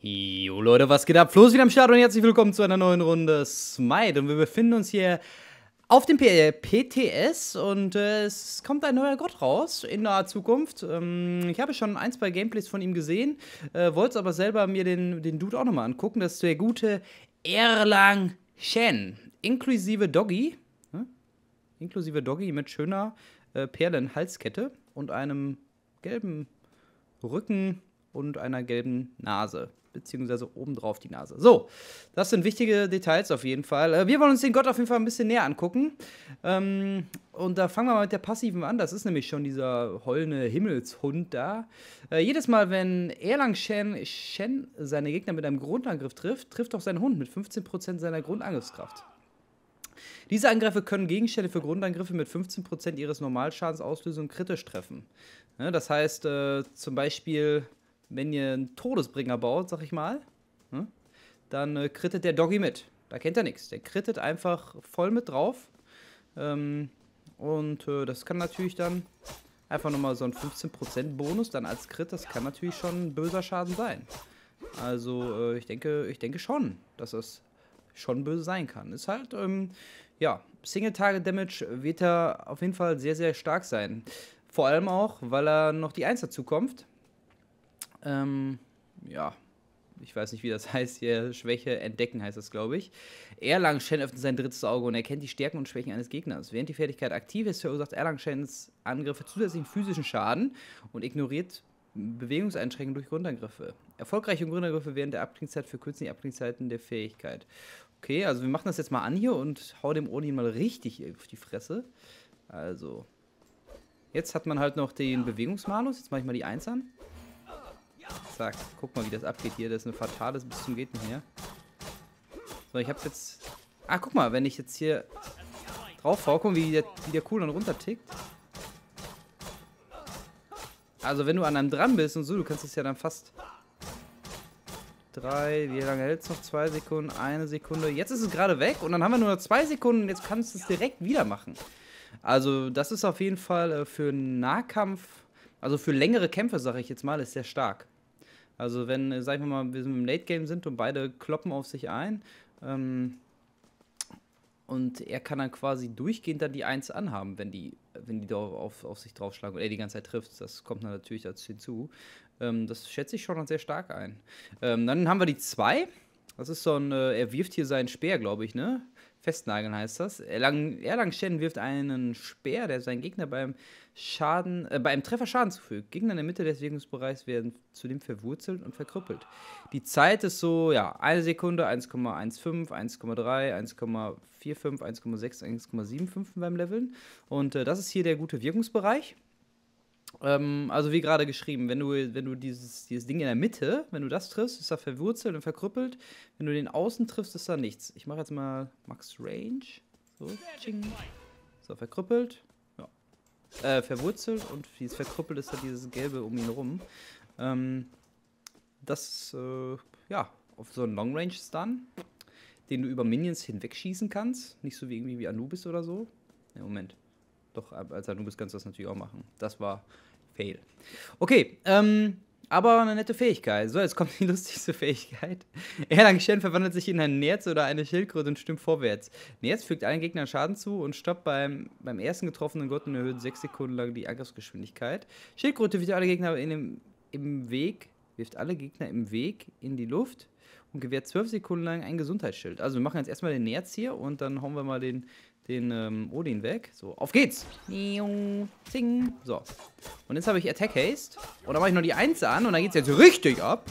Jo Leute, was geht ab? Flo ist wieder am Start und herzlich willkommen zu einer neuen Runde Smite. Und wir befinden uns hier auf dem PTS und es kommt ein neuer Gott raus in naher Zukunft. Ich habe schon ein, zwei Gameplays von ihm gesehen, wollte es aber selber mir den Dude auch nochmal angucken. Das ist der gute Erlang Shen, inklusive Doggy. Inklusive Doggy mit schöner Perlen-Halskette und einem gelben Rücken und einer gelben Nase, beziehungsweise obendrauf die Nase. So, das sind wichtige Details auf jeden Fall. Wir wollen uns den Gott auf jeden Fall ein bisschen näher angucken. Und da fangen wir mal mit der Passiven an. Das ist nämlich schon dieser heulende Himmelshund da. Jedes Mal, wenn Erlang Shen seine Gegner mit einem Grundangriff trifft, trifft auch sein Hund mit 15% seiner Grundangriffskraft. Diese Angriffe können Gegenstände für Grundangriffe mit 15% ihres Normalschadens auslösen und kritisch treffen. Ja, das heißt, zum Beispiel, wenn ihr einen Todesbringer baut, sag ich mal, dann krittet der Doggy mit. Da kennt er nichts. Der krittet einfach voll mit drauf. Das kann natürlich dann einfach nochmal so ein 15% Bonus dann als Crit. Das kann natürlich schon ein böser Schaden sein. Also ich denke schon, dass das schon böse sein kann. Ist halt, ja, Single-Target-Damage wird er auf jeden Fall sehr, sehr stark sein. Vor allem auch, weil er noch die 1 dazu kommt. Ja, ich weiß nicht, wie das heißt hier. Schwäche entdecken heißt das, glaube ich. Erlang Shen öffnet sein drittes Auge und erkennt die Stärken und Schwächen eines Gegners. Während die Fertigkeit aktiv ist, verursacht Erlang Shens Angriffe zusätzlichen physischen Schaden und ignoriert Bewegungseinschränkungen durch Grundangriffe. Erfolgreiche Grundangriffe während der Abklingzeit verkürzen die Abklingzeiten der Fähigkeit. Okay, also wir machen das jetzt mal an hier und hau dem Odin mal richtig auf die Fresse. Also, jetzt hat man halt noch den Bewegungsmalus. Jetzt mache ich mal die 1 an. Zack, guck mal, wie das abgeht hier. Das ist eine fatale bis zum Geht nicht mehr. So, ich hab jetzt... Ah, guck mal, wenn ich jetzt hier drauf hau, guck mal, wie der Cooldown runter tickt. Also, wenn du an einem dran bist und so, du kannst es ja dann fast... 3, wie lange hält's noch? 2 Sekunden, 1 Sekunde. Jetzt ist es gerade weg und dann haben wir nur noch 2 Sekunden und jetzt kannst du es direkt wieder machen. Also, das ist auf jeden Fall für einen Nahkampf... Also für längere Kämpfe, sage ich jetzt mal, ist sehr stark. Also wenn, sag ich mal, wir im Late-Game sind und beide kloppen auf sich ein und er kann dann quasi durchgehend dann die 1 anhaben, wenn die auf sich draufschlagen und er die ganze Zeit trifft. Das kommt dann natürlich dazu hinzu. Das schätze ich schon sehr stark ein. Dann haben wir die 2. Das ist so ein, er wirft hier seinen Speer, glaube ich, ne? Festnageln heißt das. Erlang Shen wirft einen Speer, der seinen Gegner bei einem Treffer Schaden zufügt. Gegner in der Mitte des Wirkungsbereichs werden zudem verwurzelt und verkrüppelt. Die Zeit ist so, ja, 1 Sekunde, 1,15, 1,3, 1,45, 1,6, 1,75 beim Leveln. Und das ist hier der gute Wirkungsbereich. Also wie gerade geschrieben, wenn du dieses Ding in der Mitte, wenn du das triffst, ist er verwurzelt und verkrüppelt. Wenn du den außen triffst, ist da nichts. Ich mache jetzt mal Max Range. So, ching. So, verkrüppelt. Ja. Verwurzelt und dieses verkrüppelt ist da dieses Gelbe um ihn rum. Ja, auf so einen Long Range Stun, den du über Minions hinwegschießen kannst. Nicht so wie irgendwie wie Anubis oder so. Ja, Moment. Doch, als Anubis kannst du das natürlich auch machen. Das war fail. Okay, aber eine nette Fähigkeit. So, jetzt kommt die lustigste Fähigkeit. Erlang Shen verwandelt sich in einen Nerz oder eine Schildkröte und stimmt vorwärts. Nerz fügt allen Gegnern Schaden zu und stoppt beim ersten getroffenen Gott und erhöht 6 Sekunden lang die Angriffsgeschwindigkeit. Schildkröte wirft alle Gegner im Weg in die Luft und gewährt 12 Sekunden lang ein Gesundheitsschild. Also wir machen jetzt erstmal den Nerz hier und dann hauen wir mal den Odin weg. So, auf geht's! Zing. So. Und jetzt habe ich Attack Haste. Und dann mache ich noch die 1 an und dann geht's jetzt richtig ab.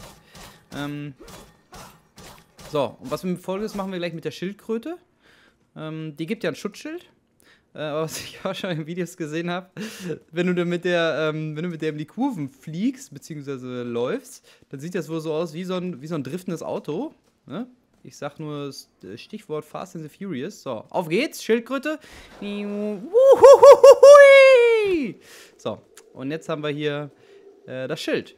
So, und was mit Folgendes machen wir gleich mit der Schildkröte. Die gibt ja ein Schutzschild. Was ich auch schon in Videos gesehen habe, wenn du mit der in die Kurven fliegst, beziehungsweise läufst, dann sieht das wohl so aus wie so ein driftendes Auto. Ne? Ich sag nur das Stichwort Fast and the Furious. So, auf geht's, Schildkröte. So, und jetzt haben wir hier das Schild.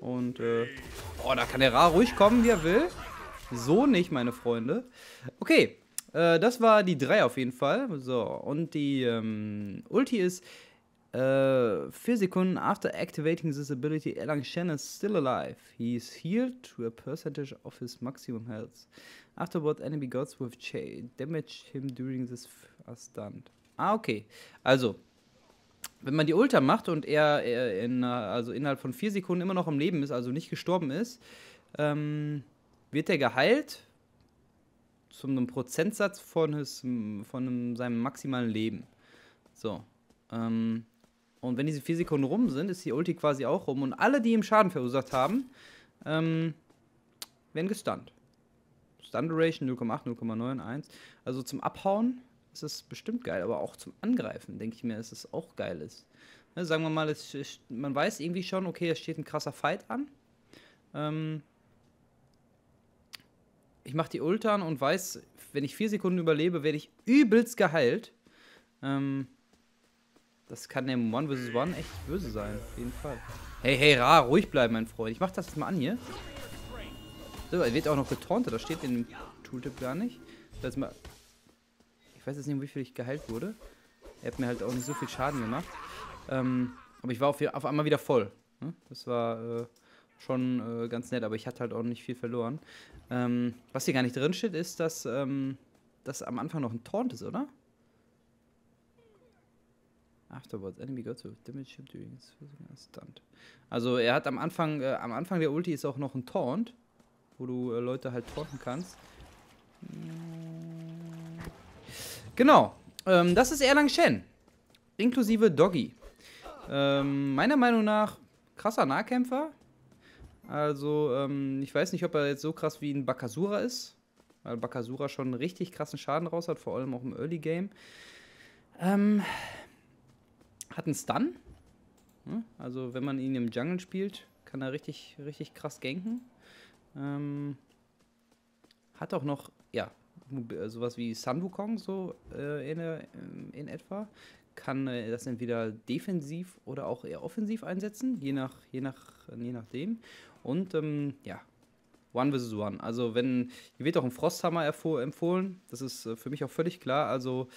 Und, oh, da kann der Ra ruhig kommen, wie er will. So nicht, meine Freunde. Okay, das war die 3 auf jeden Fall. So, und die Ulti ist 4 Sekunden after activating this ability, Erlang Shen is still alive. He is healed to a percentage of his maximum health. Afterward, enemy gods with damage him during this stunt. Ah, okay. Also, wenn man die Ulta macht und er also innerhalb von 4 Sekunden immer noch am Leben ist, also nicht gestorben ist, wird er geheilt zu einem Prozentsatz von seinem maximalen Leben. So. Und wenn diese 4 Sekunden rum sind, ist die Ulti quasi auch rum. Und alle, die ihm Schaden verursacht haben, werden gestunt. Stun Duration 0,8, 0,9, 1. Also zum Abhauen ist das bestimmt geil, aber auch zum Angreifen, denke ich mir, dass das auch geil ist. Ne, sagen wir mal, man weiß irgendwie schon, okay, es steht ein krasser Fight an. Ich mache die Ultan und weiß, wenn ich 4 Sekunden überlebe, werde ich übelst geheilt. Das kann im 1 vs. 1 echt böse sein, auf jeden Fall. Hey, hey, Ra, ruhig bleiben, mein Freund. Ich mach das jetzt mal an hier. So, er wird auch noch getauntet, das steht in dem Tooltip gar nicht. Das mal. Ich weiß jetzt nicht, wie viel ich geheilt wurde. Er hat mir halt auch nicht so viel Schaden gemacht. Aber ich war auf einmal wieder voll. Das war schon ganz nett, aber ich hatte halt auch nicht viel verloren. Was hier gar nicht drin steht, ist, dass das am Anfang noch ein Taunt ist, oder? Afterwards, enemy gods with damage during this stunt. Also er hat am Anfang der Ulti ist auch noch ein Taunt, wo du Leute halt taunten kannst. Genau, das ist Erlang Shen, inklusive Doggy. Meiner Meinung nach krasser Nahkämpfer. Also ich weiß nicht, ob er jetzt so krass wie ein Bakasura ist, weil Bakasura schon richtig krassen Schaden raus hat, vor allem auch im Early Game. Hat einen Stun. Also wenn man ihn im Jungle spielt, kann er richtig, richtig krass ganken. Hat auch noch, ja, sowas wie Sun Wukong, so in etwa. Kann das entweder defensiv oder auch eher offensiv einsetzen, je nachdem. Und ja, 1 vs. 1. Also wenn, hier wird auch ein Frosthammer empfohlen. Das ist für mich auch völlig klar. Also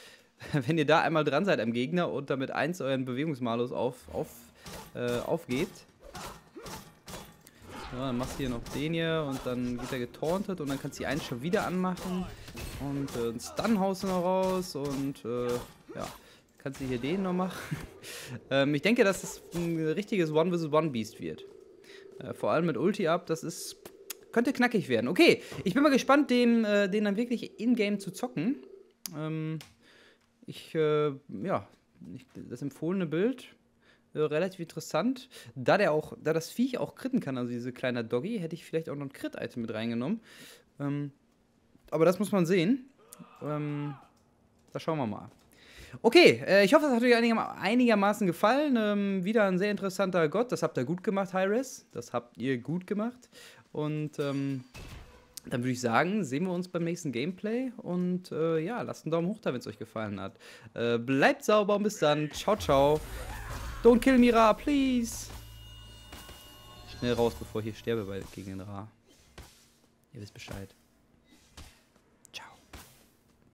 wenn ihr da einmal dran seid am Gegner und damit 1 euren Bewegungsmalus aufgebt. Ja, dann machst du hier noch den hier und dann wird er getauntet und dann kannst du die 1 schon wieder anmachen. Und einen Stun haust du noch raus und ja, kannst du hier den noch machen. Ich denke, dass es ein richtiges 1 vs. 1 Beast wird. Vor allem mit Ulti ab, das ist, könnte knackig werden. Okay, ich bin mal gespannt, den dann wirklich in-game zu zocken. Ja, das empfohlene Bild, relativ interessant. Da das Viech auch critten kann, also diese kleine Doggy, hätte ich vielleicht auch noch ein Crit-Item mit reingenommen. Aber das muss man sehen. Da schauen wir mal. Okay, ich hoffe, es hat euch einigermaßen gefallen. Wieder ein sehr interessanter God. Das habt ihr gut gemacht, Hi-Rez. Das habt ihr gut gemacht. Und dann würde ich sagen, sehen wir uns beim nächsten Gameplay und ja, lasst einen Daumen hoch da, wenn es euch gefallen hat. Bleibt sauber und bis dann. Ciao, ciao. Don't kill me, Ra, please. Schnell raus, bevor ich hier sterbe gegen den Ra. Ihr wisst Bescheid.